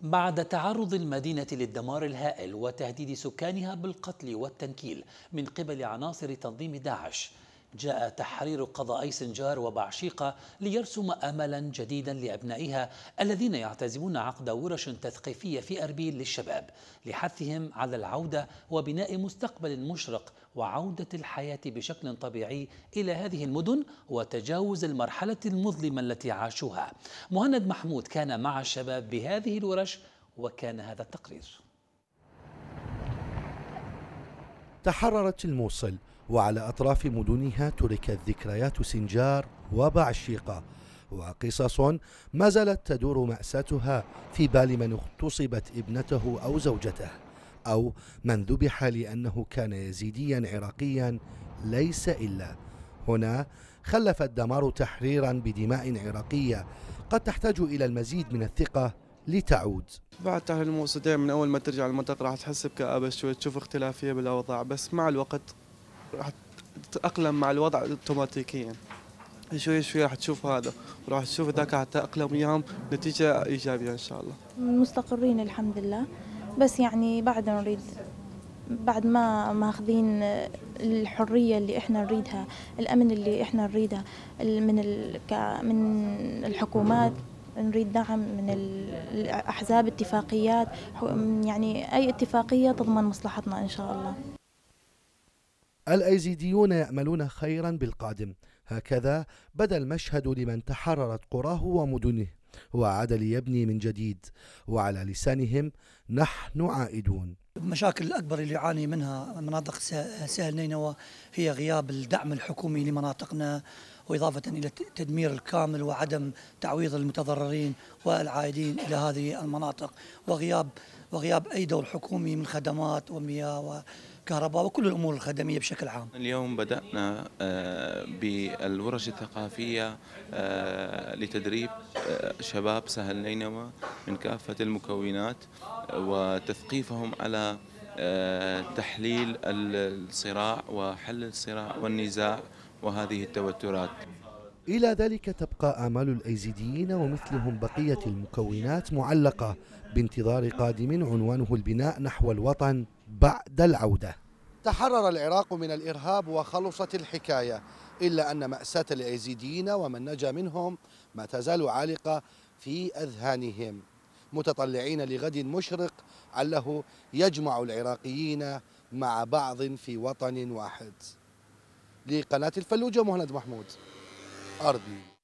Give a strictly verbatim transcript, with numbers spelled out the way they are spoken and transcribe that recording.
بعد تعرض المدينة للدمار الهائل وتهديد سكانها بالقتل والتنكيل من قبل عناصر تنظيم داعش، جاء تحرير قضائي سنجار وبعشيقة ليرسم أملا جديدا لأبنائها الذين يعتزمون عقد ورش تثقيفية في أربيل للشباب لحثهم على العودة وبناء مستقبل مشرق وعودة الحياة بشكل طبيعي إلى هذه المدن وتجاوز المرحلة المظلمة التي عاشوها. مهند محمود كان مع الشباب بهذه الورش وكان هذا التقرير. تحررت الموصل وعلى أطراف مدنها تركت ذكريات سنجار وبعشيقة وقصص ما زالت تدور مأساتها في بال من اغتصبت ابنته أو زوجته أو من ذبح لأنه كان يزيديا عراقيا ليس إلا. هنا خلف الدمار تحريرا بدماء عراقية قد تحتاج إلى المزيد من الثقة لتعود. بعد تحرير الموصل دائما أول ما ترجع المنطقة راح تحس بكآبة شوي، تشوف اختلافية بالأوضاع، بس مع الوقت راح تتأقلم مع الوضع اوتوماتيكيا. شوي شوي راح تشوف هذا وراح تشوف ذاك، راح تتأقلم وياهم نتيجة إيجابية إن شاء الله. مستقرين الحمد لله، بس يعني بعد نريد بعد ما ماخذين الحرية اللي احنا نريدها، الأمن اللي احنا نريده من من الحكومات، نريد دعم من الأحزاب، اتفاقيات، يعني أي اتفاقية تضمن مصلحتنا إن شاء الله. الأيزيديون يأملون خيرا بالقادم، هكذا بدا المشهد لمن تحررت قراه ومدنه وعاد ليبني من جديد، وعلى لسانهم نحن عائدون. المشاكل الأكبر اللي يعاني منها مناطق سهل نينوى هي غياب الدعم الحكومي لمناطقنا، وإضافة إلى التدمير الكامل وعدم تعويض المتضررين والعائدين إلى هذه المناطق، وغياب وغياب أي دور حكومي من خدمات ومياه و كهرباء وكل الأمور الخدمية بشكل عام. اليوم بدأنا بالورش الثقافية لتدريب شباب سهل نينوى من كافة المكونات وتثقيفهم على تحليل الصراع وحل الصراع والنزاع وهذه التوترات. إلى ذلك تبقى آمال الأيزيديين ومثلهم بقية المكونات معلقة بانتظار قادم عنوانه البناء نحو الوطن بعد العودة. تحرر العراق من الإرهاب وخلصت الحكاية، إلا أن مأساة الأيزيديين ومن نجا منهم ما تزال عالقة في أذهانهم، متطلعين لغد مشرق علّه يجمع العراقيين مع بعض في وطن واحد. لقناة الفلوجة، مهند محمود، أربيل.